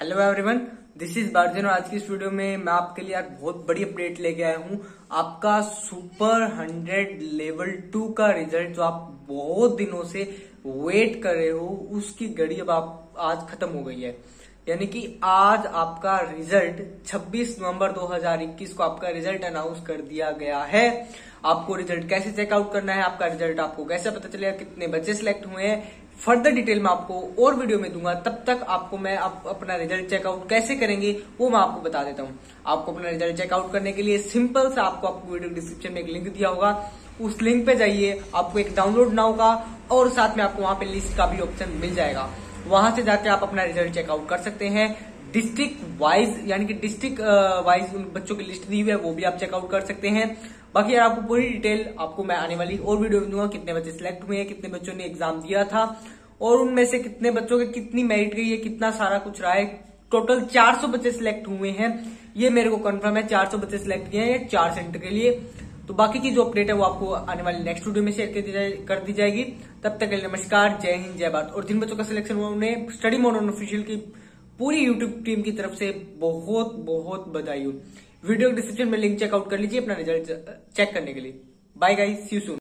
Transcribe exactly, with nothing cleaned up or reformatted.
Hello everyone, this is बार्जन और आज की इस वीडियो में मैं आपके लिए एक बहुत बड़ी अपडेट लेके आया हूँ। आपका सुपर हंड्रेड लेवल टू का रिजल्ट जो आप बहुत दिनों से वेट कर रहे हो उसकी घड़ी अब आप आज खत्म हो गई है। यानी कि आज आपका रिजल्ट छब्बीस नवंबर दो हज़ार इक्कीस को आपका रिजल्ट अनाउंस कर दिया गया है। आपको रिजल्ट कैसे चेकआउट करना है, आपका रिजल्ट आपको कैसे पता चलेगा, कितने बच्चे सिलेक्ट हुए हैं, फर्दर डिटेल में आपको और वीडियो में दूंगा। तब तक आपको मैं आप अपना रिजल्ट चेकआउट कैसे करेंगे वो मैं आपको बता देता हूँ। आपको अपना रिजल्ट चेकआउट करने के लिए सिंपल से आपको आपको वीडियो डिस्क्रिप्शन में एक लिंक दिया होगा, उस लिंक पे जाइए, आपको एक डाउनलोड ना होगा और साथ में आपको वहाँ पे लिस्ट का भी ऑप्शन मिल जाएगा। वहां से जाके आप अपना रिजल्ट चेकआउट कर सकते हैं। डिस्ट्रिक्ट वाइज यानी कि डिस्ट्रिक्ट वाइज उन बच्चों की लिस्ट दी हुई है, वो भी आप चेकआउट कर सकते हैं। बाकी यार आपको पूरी डिटेल आपको मैं आने वाली और वीडियो में दूंगा, कितने बच्चे सिलेक्ट हुए हैं, कितने बच्चों ने एग्जाम दिया था और उनमें से कितने बच्चों के कितनी मेरिट गई है, कितना सारा कुछ रहा है। टोटल चार सौ बच्चे सिलेक्ट हुए हैं, ये मेरे को कंफर्म है। चार सौ बच्चे सिलेक्ट किए हैं चार सेंटर के लिए। तो बाकी की जो अपडेट है वो आपको आने वाली नेक्स्ट वीडियो में शेयर कर दी जाएगी। तब तक के लिए नमस्कार, जय हिंद, जय भारत। और जिन बच्चों का सिलेक्शन हुआ उन्हें स्टडी मोड ऑन ऑफिशियल की पूरी यूट्यूब टीम की तरफ से बहुत बहुत बधाई हो। वीडियो डिस्क्रिप्शन में लिंक चेकआउट कर लीजिए अपना रिजल्ट चेक करने के लिए। Bye guys, see you soon.